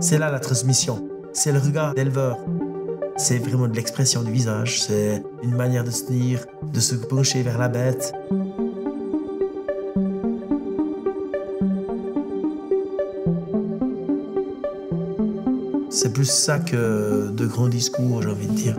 C'est là la transmission, c'est le regard d'éleveur. C'est vraiment de l'expression du visage, c'est une manière de se tenir, de se pencher vers la bête. C'est plus ça que de grands discours, j'ai envie de dire.